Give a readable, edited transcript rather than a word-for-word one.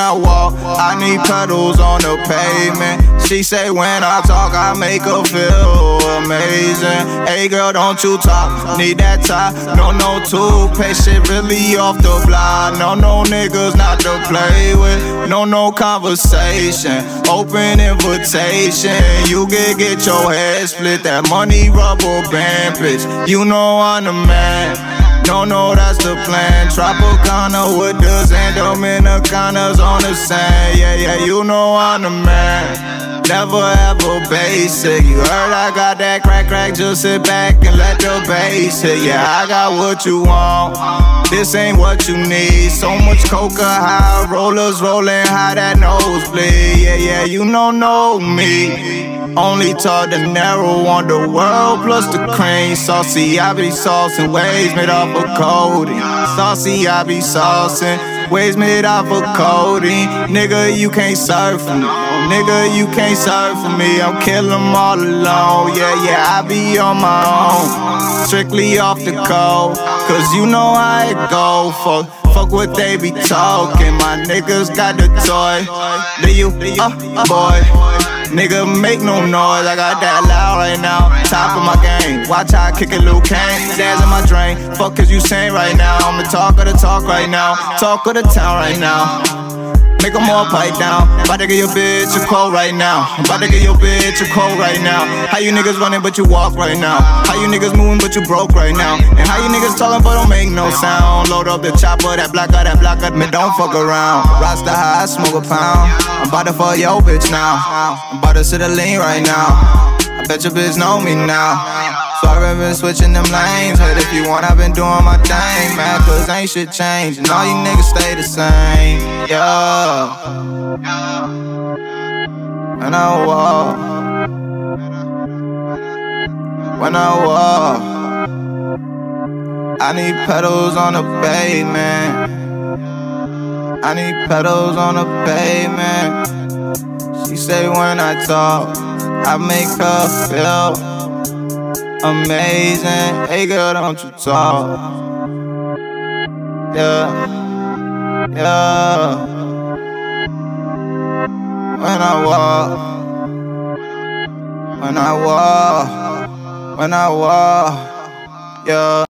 I walk, I need pedals on the pavement. She say when I talk, I make her feel amazing. Hey girl, don't you talk, need that top. No toothpaste, shit really off the block. No niggas not to play with. No conversation, open invitation. You can get your head split, that money rubber band, bitch. You know I'm the man. No, that's the plan. Tropicana with the sand, Dominicanas on the sand. Yeah, you know I'm the man. Never ever basic. You heard I got that crack. Just sit back and let the bass hit. Yeah, I got what you want. This ain't what you need. So much coca, high rollers rolling high, that nosebleed. Yeah, you know me. Only tall the narrow on the world, plus the cream. Saucy, I be saucing, waves made off of codeine. Saucy, I be saucing, waves made off of codeine. Nigga, you can't surf for me. Nigga, you can't surf for me. I'm killing them all alone. Yeah, I be on my own. Strictly off the code, cause you know how it go. Fuck what they be talking. My niggas got the toy. Do you, boy? Nigga, make no noise, I got that loud right now. Top of my game, watch how I kick it, Liu Kang. Dad's in my drain, fuck is you saying right now? I'm the talk of the talk right now, talk of the town right now. Make them all pipe down, about to get your bitch a cold right now. About to get your bitch a cold right now. How you niggas running but you walk right now? How you niggas moving but you broke right now? And how you niggas talking but don't make no sound? Load up the chopper, that blocker, man, don't fuck around. Rasta high, smoke a pound. I'm about to fuck your bitch now. I'm about to sit a lean right now. I bet your bitch know me now. So I've been switching them lanes. But if you want, I've been doing my thing, man. Cause ain't shit changing. All you niggas stay the same. Yeah. And I walk. When I walk, I need pedals on the pavement. I need pedals on the pavement. She say when I talk, I make her feel amazing. Hey girl, don't you talk. Yeah. When I walk, yeah.